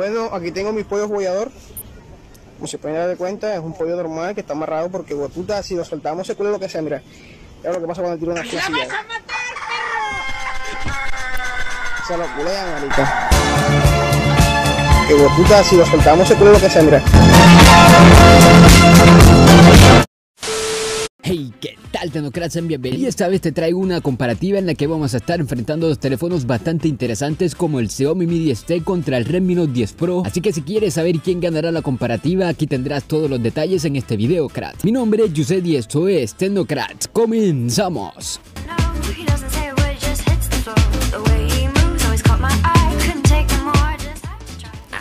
pollo, aquí tengo mi pollo bollador. Como se pueden dar cuenta, es un pollo normal que está amarrado porque, güey, puta, si lo soltamos se cuela lo que sea, mira. Mira lo que pasa cuando tiro una cuchilla. ¡La vas a matar, perro! Se lo culean ahorita. Que, güey, puta, si lo soltamos se cuela lo que sea, mira. Hey, ¿qué tal, Tecnocracks? Bienvenidos. Y esta vez te traigo una comparativa en la que vamos a estar enfrentando dos teléfonos bastante interesantes como el Xiaomi Mi 10T contra el Redmi Note 10 Pro. Así que si quieres saber quién ganará la comparativa, aquí tendrás todos los detalles en este video, cracks. Mi nombre es Josef y esto es Tecnocracks. ¡Comenzamos!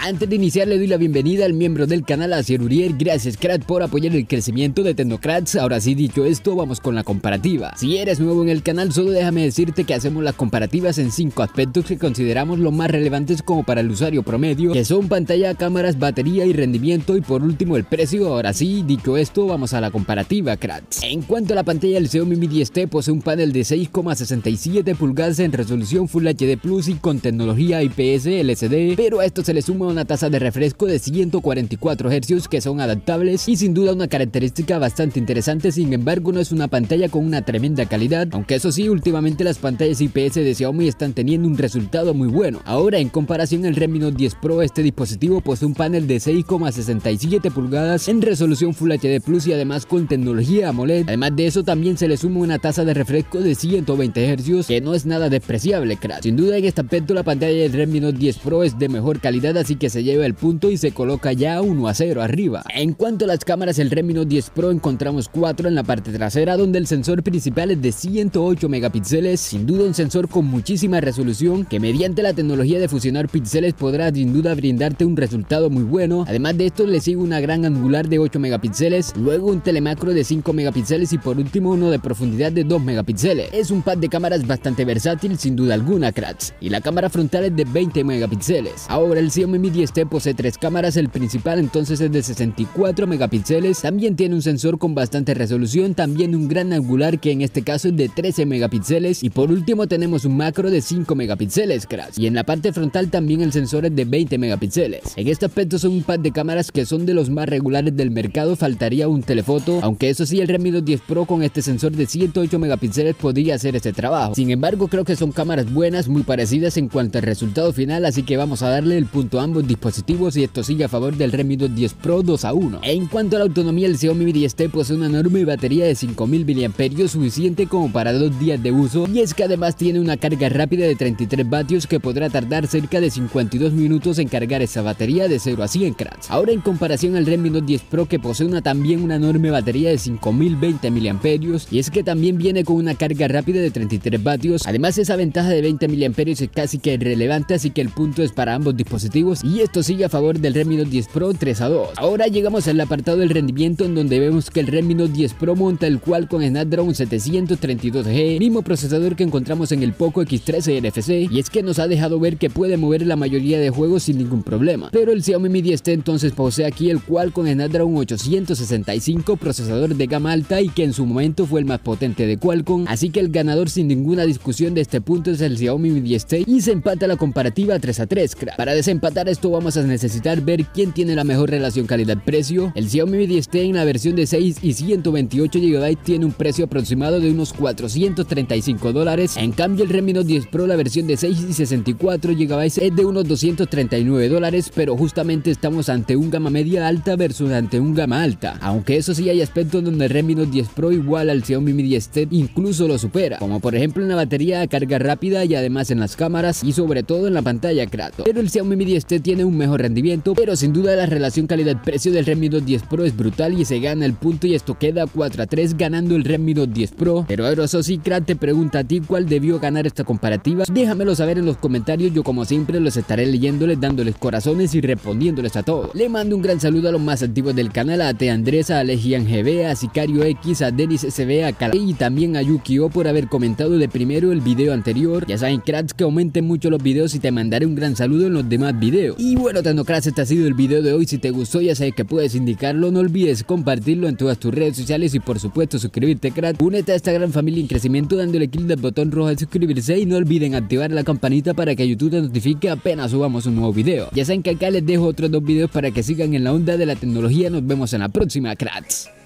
Antes de iniciar, le doy la bienvenida al miembro del canal Asier Uriere. Gracias, crack, por apoyar el crecimiento de Tecnocracks. Ahora sí, dicho esto, vamos con la comparativa. Si eres nuevo en el canal, solo déjame decirte que hacemos las comparativas en 5 aspectos que consideramos los más relevantes como para el usuario promedio, que son pantalla, cámaras, batería y rendimiento, y por último el precio. Ahora sí, dicho esto, vamos a la comparativa, cracks. En cuanto a la pantalla, el Xiaomi Mi 10T posee un panel de 6,67 pulgadas en resolución Full HD Plus y con tecnología IPS LCD, pero a esto se le suma una tasa de refresco de 144 Hz que son adaptables y sin duda una característica bastante interesante. Sin embargo, no es una pantalla con una tremenda calidad, aunque eso sí, últimamente las pantallas IPS de Xiaomi están teniendo un resultado muy bueno. Ahora, en comparación al Redmi Note 10 Pro, este dispositivo posee un panel de 6,67 pulgadas en resolución Full HD Plus y además con tecnología AMOLED. Además de eso, también se le suma una tasa de refresco de 120 Hz que no es nada despreciable, crack. Sin duda, en este aspecto la pantalla del Redmi Note 10 Pro es de mejor calidad, así que se lleva el punto y se coloca ya 1-0 arriba. En cuanto a las cámaras, el Redmi Note 10 Pro encontramos 4 en la parte trasera, donde el sensor principal es de 108 megapíxeles, sin duda un sensor con muchísima resolución que mediante la tecnología de fusionar píxeles podrá sin duda brindarte un resultado muy bueno. Además de esto, le sigue una gran angular de 8 megapíxeles, luego un telemacro de 5 megapíxeles y por último uno de profundidad de 2 megapíxeles. Es un pack de cámaras bastante versátil sin duda alguna, cracks, y la cámara frontal es de 20 megapíxeles. Ahora, el Xiaomi Mi 10T posee 3 cámaras. El principal entonces es de 64 megapíxeles, también tiene un sensor con bastante resolución, también un gran angular que en este caso es de 13 megapíxeles y por último tenemos un macro de 5 megapíxeles, cracks, y en la parte frontal también el sensor es de 20 megapíxeles. En este aspecto son un pack de cámaras que son de los más regulares del mercado, faltaría un telefoto, aunque eso sí, el Redmi Note 10 Pro con este sensor de 108 megapíxeles podría hacer este trabajo. Sin embargo, creo que son cámaras buenas, muy parecidas en cuanto al resultado final, así que vamos a darle el punto a ambos dispositivos y esto sigue a favor del Redmi Note 10 Pro 2-1. En cuanto a la autonomía, el Xiaomi Mi 10T posee una enorme batería de 5000 mAh suficiente como para 2 días de uso, y es que además tiene una carga rápida de 33 vatios que podrá tardar cerca de 52 minutos en cargar esa batería de 0 a 100, cracks. Ahora, en comparación al Redmi Note 10 Pro, que posee también una enorme batería de 5020 mAh, y es que también viene con una carga rápida de 33 vatios, además esa ventaja de 20 mAh es casi que irrelevante, así que el punto es para ambos dispositivos y esto sigue a favor del Redmi Note 10 Pro 3-2. Ahora llegamos al apartado del rendimiento, en donde vemos que el Redmi Note 10 Pro monta el Qualcomm Snapdragon 732G, mismo procesador que encontramos en el Poco X3 NFC, y es que nos ha dejado ver que puede mover la mayoría de juegos sin ningún problema. Pero el Xiaomi Mi 10T entonces posee aquí el Qualcomm Snapdragon 865, procesador de gama alta y que en su momento fue el más potente de Qualcomm, así que el ganador sin ninguna discusión de este punto es el Xiaomi Mi 10T y se empata la comparativa 3-3, crack. Para desempatar esto vamos a necesitar ver quién tiene la mejor relación calidad-precio. El Xiaomi Mi 10T en la versión de 6 y 128 GB tiene un precio aproximado de unos $435, en cambio el Redmi Note 10 Pro, la versión de 6 y 64 GB es de unos $239, pero justamente estamos ante un gama media alta versus ante un gama alta, aunque eso sí hay aspectos donde el Redmi Note 10 Pro igual al Xiaomi Mi 10T, incluso lo supera, como por ejemplo en la batería, carga rápida y además en las cámaras y sobre todo en la pantalla, crack. Pero el Xiaomi Mi 10T tiene un mejor rendimiento, pero sin duda la relación calidad-precio del Redmi Note 10 Pro es brutal y se gana el punto, y esto queda 4-3 ganando el Redmi Note 10 Pro. Pero eso sí, crack, te pregunta a ti cuál debió ganar esta comparativa. Déjamelo saber en los comentarios, yo como siempre los estaré leyéndoles, dándoles corazones y respondiéndoles a todos. Le mando un gran saludo a los más activos del canal, a T. Andrés, a Alegian GB, a Sicario X, a Denis SB, a Kale y también a Yukio por haber comentado de primero el video anterior. Ya saben, cracks, que aumenten mucho los videos y te mandaré un gran saludo en los demás videos. Y bueno, Tecnocracks, este ha sido el video de hoy. Si te gustó, ya sabes que puedes indicarlo. No olvides compartirlo en todas tus redes sociales y por supuesto suscribirte, crack. Únete a esta gran familia en crecimiento dándole clic al botón rojo de suscribirse y no olviden activar la campanita para que YouTube te notifique apenas subamos un nuevo video. Ya saben que acá les dejo otros dos videos para que sigan en la onda de la tecnología. Nos vemos en la próxima, cracks.